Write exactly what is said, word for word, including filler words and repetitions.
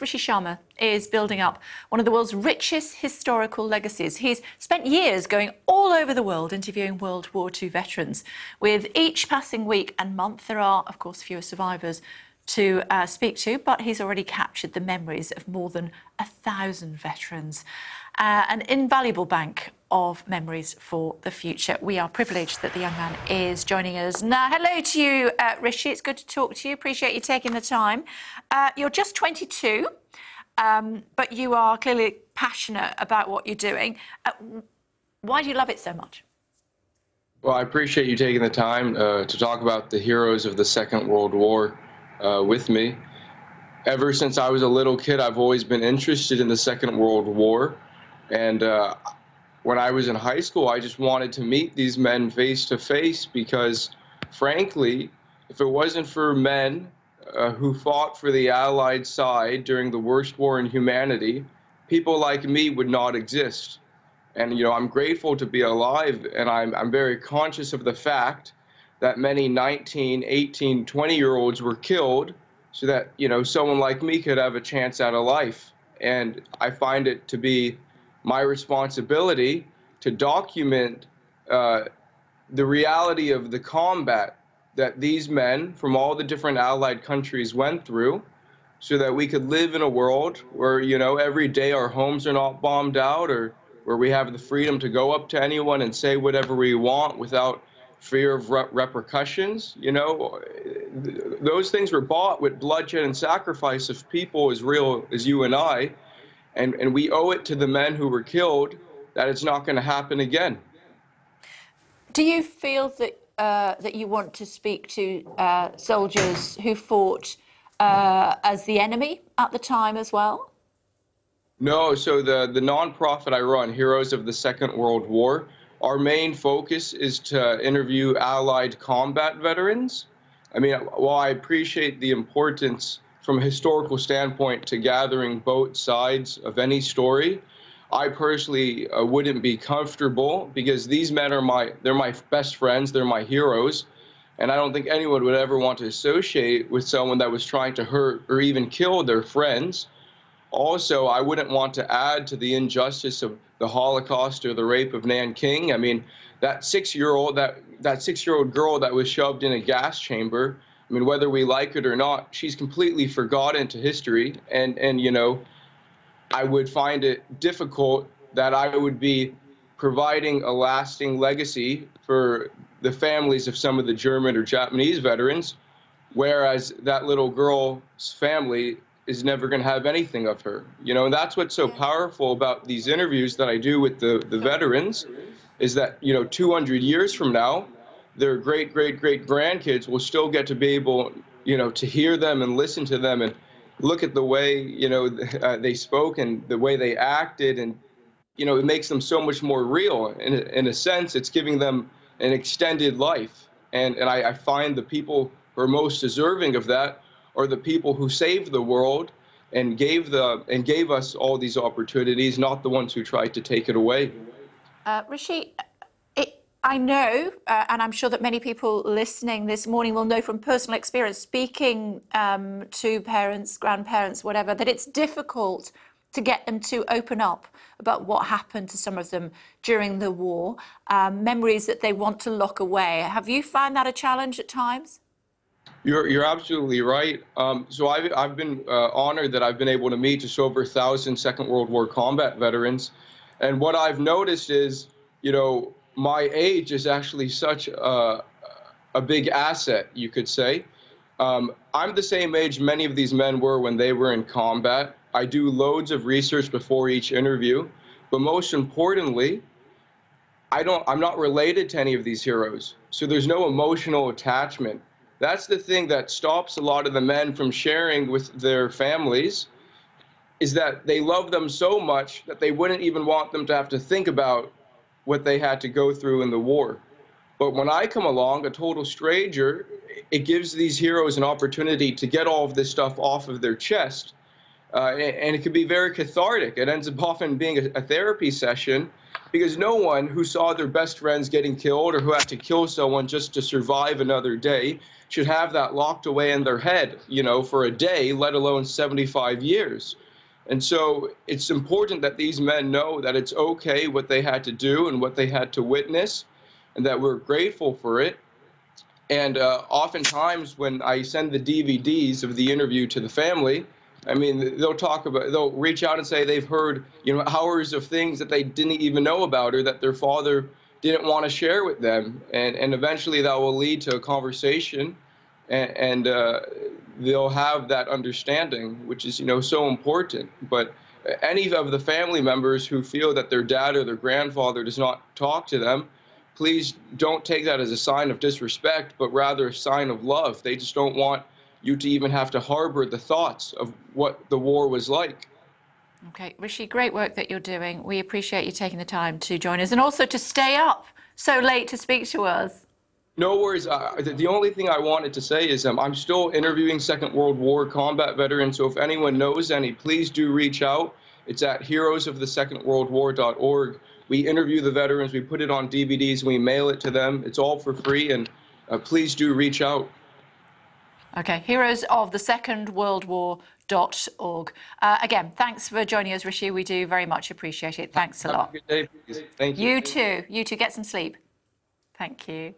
Rishi Sharma is building up one of the world's richest historical legacies. He's spent years going all over the world interviewing World War Two veterans. With each passing week and month, there are, of course, fewer survivors to uh, speak to, but he's already captured the memories of more than a thousand veterans. Uh, an invaluable bank of memories for the future. We are privileged that the young man is joining us now. Hello to you, uh, Rishi. It's good to talk to you. Appreciate you taking the time. Uh, you're just twenty-two, um, but you are clearly passionate about what you're doing. Uh, why do you love it so much? Well, I appreciate you taking the time uh, to talk about the heroes of the Second World War uh, with me. Ever since I was a little kid, I've always been interested in the Second World War, and uh, when I was in high school, I just wanted to meet these men face to face because, frankly, if it wasn't for men uh, who fought for the Allied side during the worst war in humanity, people like me would not exist. And, you know, I'm grateful to be alive, and I'm, I'm very conscious of the fact that many nineteen, eighteen, twenty-year-olds were killed so that, you know, someone like me could have a chance at a life. And I find it to be my responsibility to document uh, the reality of the combat that these men from all the different allied countries went through so that we could live in a world where, you know, every day our homes are not bombed out, or where we have the freedom to go up to anyone and say whatever we want without fear of re repercussions. You know, th those things were bought with bloodshed and sacrifice of people as real as you and I. And, and we owe it to the men who were killed that it's not going to happen again. Do you feel that, uh, that you want to speak to uh, soldiers who fought uh, as the enemy at the time as well? No. So the, the nonprofit I run, Heroes of the Second World War, our main focus is to interview Allied combat veterans. I mean, while I appreciate the importance from a historical standpoint to gathering both sides of any story, I personally uh, wouldn't be comfortable, because these men are my, they're my best friends, they're my heroes, and I don't think anyone would ever want to associate with someone that was trying to hurt or even kill their friends. Also, I wouldn't want to add to the injustice of the Holocaust or the rape of Nanking. I mean, that six-year-old, that, that six-year-old girl that was shoved in a gas chamber, I mean, whether we like it or not, she's completely forgotten to history. And, and, you know, I would find it difficult that I would be providing a lasting legacy for the families of some of the German or Japanese veterans, whereas that little girl's family is never going to have anything of her. You know, and that's what's so powerful about these interviews that I do with the, the veterans, is that, you know, two hundred years from now, their great, great, great grandkids will still get to be able, you know, to hear them and listen to them and look at the way, you know, uh, they spoke and the way they acted. And, you know, it makes them so much more real. In, in a sense, it's giving them an extended life. And, and I, I find the people who are most deserving of that are the people who saved the world and gave, the, and gave us all these opportunities, not the ones who tried to take it away. Uh, Rishi, I know, uh, and I'm sure that many people listening this morning will know from personal experience, speaking um, to parents, grandparents, whatever, that it's difficult to get them to open up about what happened to some of them during the war, um, memories that they want to lock away. Have you found that a challenge at times? You're, you're absolutely right. Um, so I've, I've been uh, honored that I've been able to meet just over a thousand Second World War combat veterans. And what I've noticed is, you know, my age is actually such a, a big asset, you could say. Um, I'm the same age many of these men were when they were in combat. I do loads of research before each interview, but most importantly, I don't, I'm not related to any of these heroes, so there's no emotional attachment. That's the thing that stops a lot of the men from sharing with their families, is that they love them so much that they wouldn't even want them to have to think about what they had to go through in the war. But when I come along, a total stranger, it gives these heroes an opportunity to get all of this stuff off of their chest. Uh, and it could be very cathartic. It ends up often being a, a therapy session, because no one who saw their best friends getting killed or who had to kill someone just to survive another day should have that locked away in their head, you know, for a day, let alone seventy-five years. And so it's important that these men know that it's okay what they had to do and what they had to witness, and that we're grateful for it. And uh, oftentimes when I send the D V Ds of the interview to the family, I mean, they'll talk about, they'll reach out and say they've heard, you know, hours of things that they didn't even know about or that their father didn't want to share with them. And, and eventually that will lead to a conversation, and, and uh, they'll have that understanding, which is, you know, so important. But any of the family members who feel that their dad or their grandfather does not talk to them, please don't take that as a sign of disrespect, but rather a sign of love. They just don't want you to even have to harbor the thoughts of what the war was like. Okay, Rishi, great work that you're doing. We appreciate you taking the time to join us and also to stay up so late to speak to us. No worries. Uh, the only thing I wanted to say is um, I'm still interviewing Second World War combat veterans, so if anyone knows any, please do reach out. It's at heroes of the second world war dot org. We interview the veterans, we put it on D V Ds, we mail it to them. It's all for free, and uh, please do reach out. Okay, heroes of the second world war dot org. Uh, again, thanks for joining us, Rishi. We do very much appreciate it. Thanks a lot. Have a good day, please. Thank you. You too. You too. Get some sleep. Thank you.